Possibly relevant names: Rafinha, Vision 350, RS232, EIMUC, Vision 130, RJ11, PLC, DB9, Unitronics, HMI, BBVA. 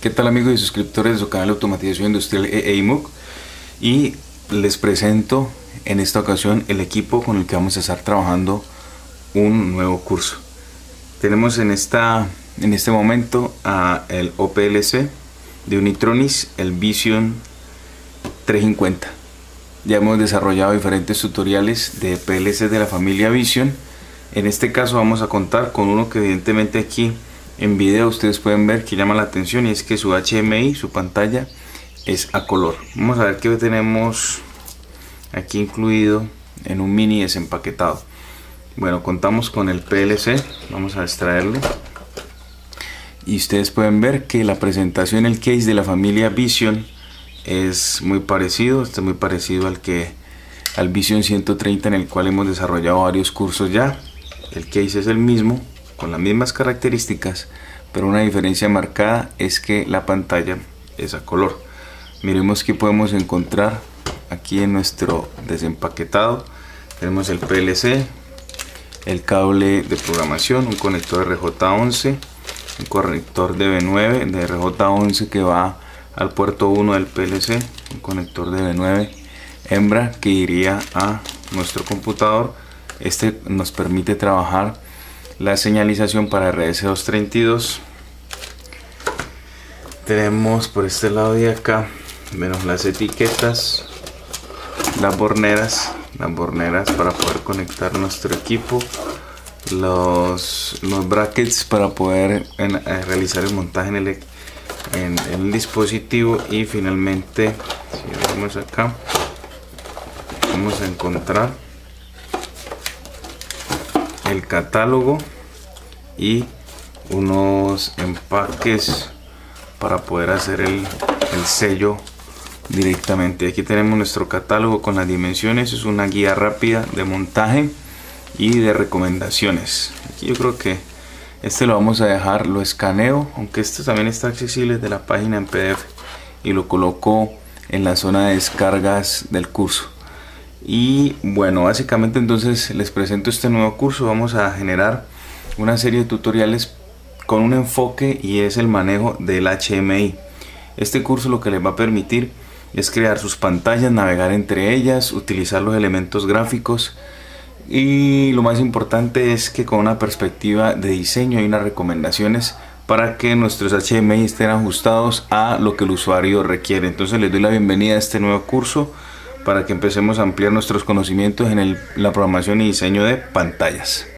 ¿Qué tal amigos y suscriptores de su canal de Automatización Industrial EIMUC? Y les presento en esta ocasión el equipo con el que vamos a estar trabajando un nuevo curso. Tenemos en este momento a el PLC de Unitronics, el Vision 350. Ya hemos desarrollado diferentes tutoriales de PLC de la familia Vision. En este caso vamos a contar con uno que evidentemente aquí en video ustedes pueden ver que llama la atención, y es que su HMI, su pantalla, es a color. Vamos a ver qué tenemos aquí incluido en un mini desempaquetado. Bueno, contamos con el PLC, vamos a extraerlo. Y ustedes pueden ver que la presentación, el case de la familia Vision es muy parecido. Este es muy parecido al Vision 130, en el cual hemos desarrollado varios cursos ya. El case es el mismo, con las mismas características, pero una diferencia marcada es que la pantalla es a color. Miremos qué podemos encontrar aquí en nuestro desempaquetado. Tenemos el PLC, el cable de programación, un conector RJ11, un conector DB9 de RJ11 que va al puerto 1 del PLC, un conector DB9 hembra que iría a nuestro computador. Este nos permite trabajar la señalización para RS232. Tenemos por este lado de acá, menos las etiquetas, las borneras para poder conectar nuestro equipo, los brackets para poder realizar el montaje en el dispositivo, y finalmente, si vemos acá, vamos a encontrar el catálogo y unos empaques para poder hacer el sello directamente. Aquí tenemos nuestro catálogo con las dimensiones, es una guía rápida de montaje y de recomendaciones. Aquí yo creo que este lo vamos a dejar, lo escaneo, aunque este también está accesible de la página en PDF, y lo coloco en la zona de descargas del curso. Y bueno, básicamente entonces les presento este nuevo curso. Vamos a generar una serie de tutoriales con un enfoque, y es el manejo del HMI. Este curso lo que les va a permitir es crear sus pantallas, navegar entre ellas, utilizar los elementos gráficos, y lo más importante es que con una perspectiva de diseño y unas recomendaciones para que nuestros HMI estén ajustados a lo que el usuario requiere. Entonces les doy la bienvenida a este nuevo curso, para que empecemos a ampliar nuestros conocimientos en la programación y diseño de pantallas.